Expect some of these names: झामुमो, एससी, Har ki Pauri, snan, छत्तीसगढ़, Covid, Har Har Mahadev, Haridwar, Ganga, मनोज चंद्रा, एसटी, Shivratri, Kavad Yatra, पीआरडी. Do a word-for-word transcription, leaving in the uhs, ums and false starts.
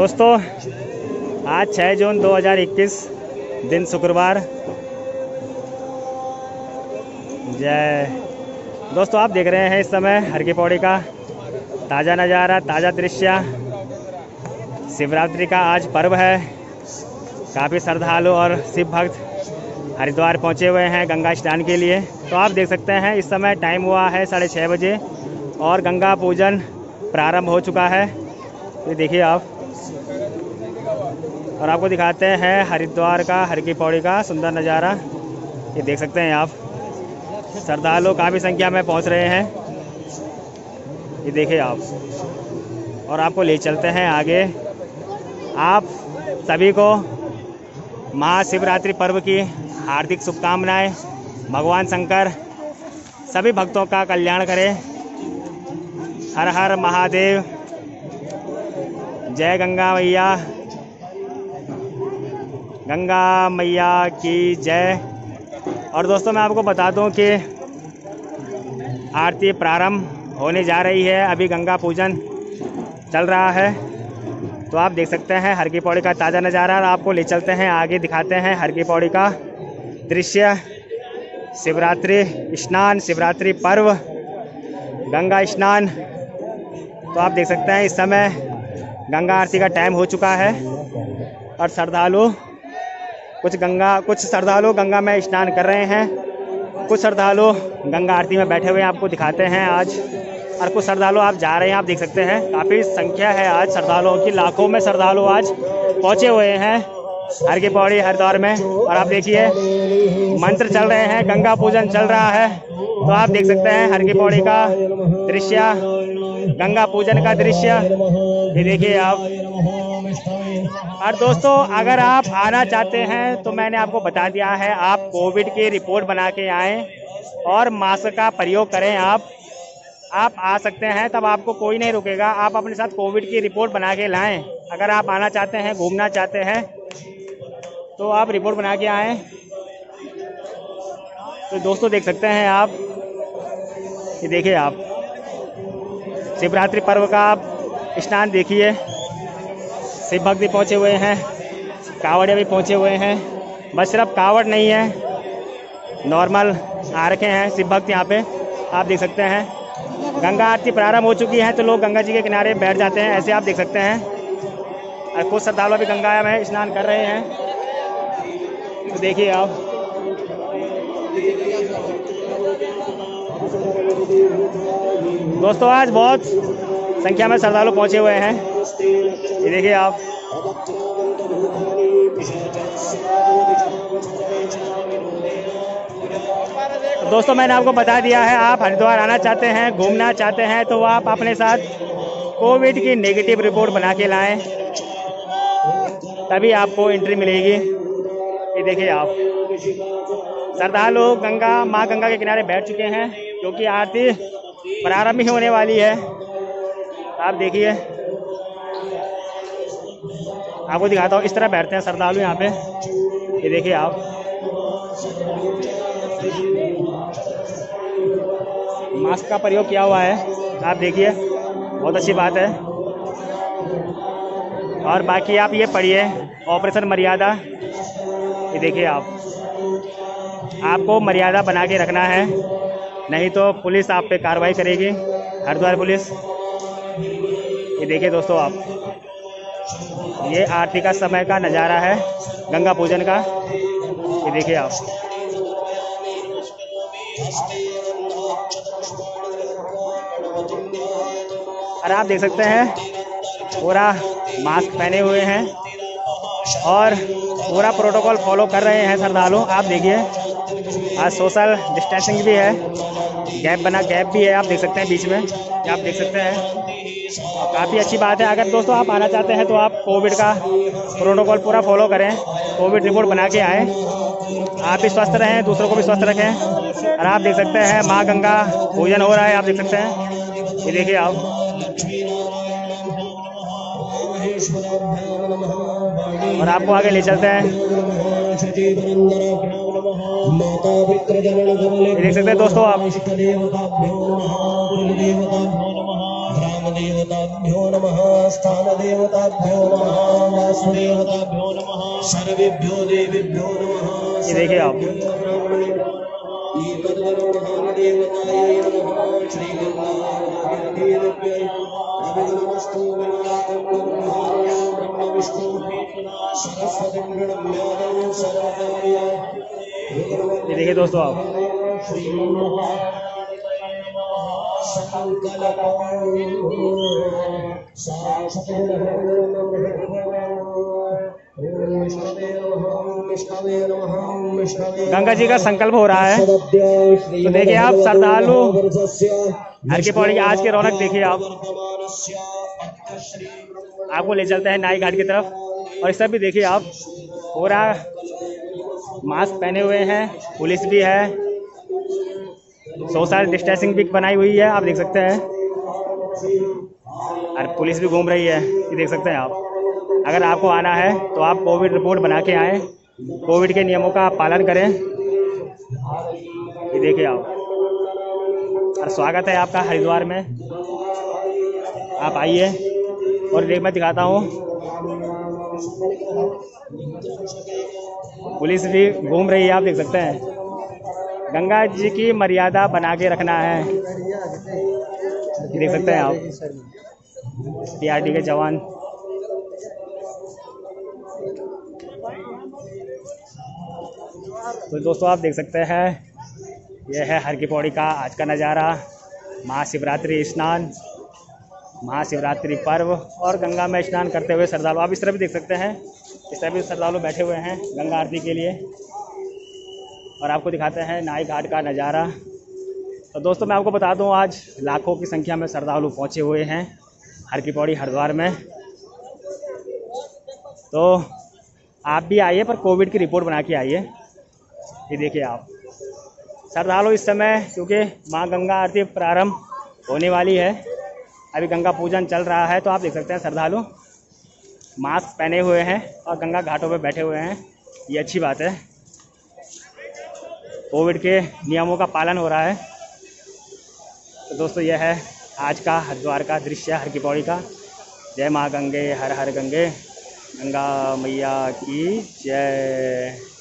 दोस्तों आज छह जून दो हज़ार इक्कीस दिन शुक्रवार। जय दोस्तों, आप देख रहे हैं इस समय हर की पौड़ी का ताज़ा नज़ारा, ताज़ा दृश्य। शिवरात्रि का आज पर्व है। काफ़ी श्रद्धालु और शिव भक्त हरिद्वार पहुंचे हुए हैं गंगा स्नान के लिए। तो आप देख सकते हैं इस समय टाइम हुआ है साढ़े छः बजे और गंगा पूजन प्रारंभ हो चुका है। ये देखिए आप, और आपको दिखाते हैं हरिद्वार का हर की पौड़ी का सुंदर नज़ारा। ये देख सकते हैं आप, श्रद्धालु काफ़ी संख्या में पहुंच रहे हैं। ये देखिए आप, और आपको ले चलते हैं आगे। आप सभी को महाशिवरात्रि पर्व की हार्दिक शुभकामनाएं। भगवान शंकर सभी भक्तों का कल्याण करें। हर हर महादेव, जय गंगा मैया, गंगा मैया की जय। और दोस्तों मैं आपको बता दूं कि आरती प्रारंभ होने जा रही है। अभी गंगा पूजन चल रहा है। तो आप देख सकते हैं हर की पौड़ी का ताज़ा नज़ारा, और आपको ले चलते हैं आगे, दिखाते हैं हर की पौड़ी का दृश्य। शिवरात्रि स्नान, शिवरात्रि पर्व, गंगा स्नान। तो आप देख सकते हैं इस समय गंगा आरती का टाइम हो चुका है, और श्रद्धालु कुछ गंगा कुछ श्रद्धालु गंगा में स्नान कर रहे हैं, कुछ श्रद्धालु गंगा आरती में बैठे हुए हैं, आपको दिखाते हैं आज। और कुछ श्रद्धालु आप जा रहे हैं, आप देख सकते हैं काफ़ी संख्या है आज श्रद्धालुओं की। लाखों में श्रद्धालु आज पहुँचे हुए हैं हर की पौड़ी हरिद्वार में। और आप देखिए मंत्र चल रहे हैं, गंगा पूजन चल रहा है। तो आप देख सकते हैं हर की पौड़ी का दृश्य, गंगा पूजन का दृश्य, ये देखिए आप। और दोस्तों अगर आप आना चाहते हैं तो मैंने आपको बता दिया है, आप कोविड की रिपोर्ट बना के आएँ और मास्क का प्रयोग करें। आप आप आ सकते हैं, तब आपको कोई नहीं रुकेगा। आप अपने साथ कोविड की रिपोर्ट बना के लाएँ। अगर आप आना चाहते हैं, घूमना चाहते हैं, तो आप रिपोर्ट बना के आएँ। तो दोस्तों देख सकते हैं आप, ये देखिए आप, शिवरात्रि पर्व का आप स्नान देखिए। शिव भक्त भी पहुँचे हुए हैं, कांवड़िया भी पहुँचे हुए हैं। बस सिर्फ कांवड़ नहीं है, नॉर्मल आ रखे हैं शिव भक्त यहाँ पे। आप देख सकते हैं गंगा आरती प्रारंभ हो चुकी है, तो लोग गंगा जी के किनारे बैठ जाते हैं ऐसे, आप देख सकते हैं। और कुछ श्रद्धालु भी गंगा में स्नान कर रहे हैं। तो देखिए आप, दोस्तों आज बहुत संख्या में श्रद्धालु पहुंचे हुए हैं। ये देखिए आप, दोस्तों मैंने आपको बता दिया है, आप हरिद्वार आना चाहते हैं, घूमना चाहते हैं, तो आप अपने साथ कोविड की नेगेटिव रिपोर्ट बना के लाएं, तभी आपको एंट्री मिलेगी। ये देखिए आप, श्रद्धालु गंगा माँ गंगा के किनारे बैठ चुके हैं, क्योंकि आरती प्रारंभ ही होने वाली है। आप देखिए, आपको दिखाता हूँ, इस तरह बैठते हैं श्रद्धालु यहाँ पे। ये यह देखिए आप, मास्क का प्रयोग किया हुआ है, आप देखिए, बहुत अच्छी बात है। और बाकी आप ये पढ़िए ऑपरेशन मर्यादा। ये देखिए आप, आपको मर्यादा बना के रखना है, नहीं तो पुलिस आप पे कार्रवाई करेगी, हरिद्वार पुलिस। ये देखिए दोस्तों आप, ये आरती का समय का नज़ारा है, गंगा पूजन का। ये देखिए आप, और आप देख सकते हैं पूरा मास्क पहने हुए हैं और पूरा प्रोटोकॉल फॉलो कर रहे हैं श्रद्धालु। आप देखिए आज सोशल डिस्टेंसिंग भी है, गैप बना गैप भी है, आप देख सकते हैं बीच में, आप देख सकते हैं, काफ़ी अच्छी बात है। अगर दोस्तों आप आना चाहते हैं तो आप कोविड का प्रोटोकॉल पूरा फॉलो करें, कोविड रिपोर्ट बना के आएँ, आप भी स्वस्थ रहें, दूसरों को भी स्वस्थ रखें। और आप देख सकते हैं माँ गंगा पूजन हो रहा है, आप देख सकते हैं। ये देखिए आप, और आपको आगे ले चलते हैं। देख सकते हैं दोस्तों आप, देवताभ्यो नमः, स्थान देवताभ्यो नमः, वासुदेवताभ्यो नमः, सर्वेभ्यो देवेभ्यो नमः। ये देखिए आप देवताय नमः, श्री गंगा। ये देखिए दोस्तों आप सकल गंगा जी का संकल्प हो रहा है। तो देखिए आप श्रद्धालु हर की पौड़ी की आज की रौनक देखिए आप। आपको ले चलते हैं नाई घाट की तरफ और सब भी देखिए आप। पूरा मास्क पहने हुए हैं, पुलिस भी है, सो सारे डिस्टेंसिंग भी बनाई हुई है, आप देख सकते हैं। और पुलिस भी घूम रही है, ये देख सकते हैं आप। अगर आपको आना है तो आप कोविड रिपोर्ट बना के आएँ, कोविड के नियमों का पालन करें। ये देखिए आप। और स्वागत है आपका हरिद्वार में, आप आइए। और एक मैं दिखाता हूँ, पुलिस भी घूम रही है, आप देख सकते हैं। गंगा जी की मर्यादा बना के रखना है, देख सकते हैं आप। पीआरडी के जवान तो दोस्तों आप देख सकते हैं। यह है हर की पौड़ी का आज का नज़ारा। महाशिवरात्रि स्नान, महाशिवरात्रि पर्व और गंगा में स्नान करते हुए श्रद्धालु आप इस तरह भी देख सकते हैं। इस तरह भी श्रद्धालु बैठे हुए हैं गंगा आरती के लिए। और आपको दिखाते हैं नाई घाट का नज़ारा। तो दोस्तों मैं आपको बता दूं, आज लाखों की संख्या में श्रद्धालु पहुंचे हुए हैं हर की पौड़ी हरिद्वार में। तो आप भी आइए, पर कोविड की रिपोर्ट बना के आइए। ये देखिए आप श्रद्धालु इस समय, क्योंकि माँ गंगा आरती प्रारंभ होने वाली है, अभी गंगा पूजन चल रहा है। तो आप देख सकते हैं श्रद्धालु मास्क पहने हुए हैं और गंगा घाटों पर बैठे हुए हैं। ये अच्छी बात है, कोविड के नियमों का पालन हो रहा है। तो दोस्तों यह है आज का हरिद्वार का दृश्य, हर की पौड़ी का। जय माँ गंगे, हर हर गंगे, गंगा मैया की जय।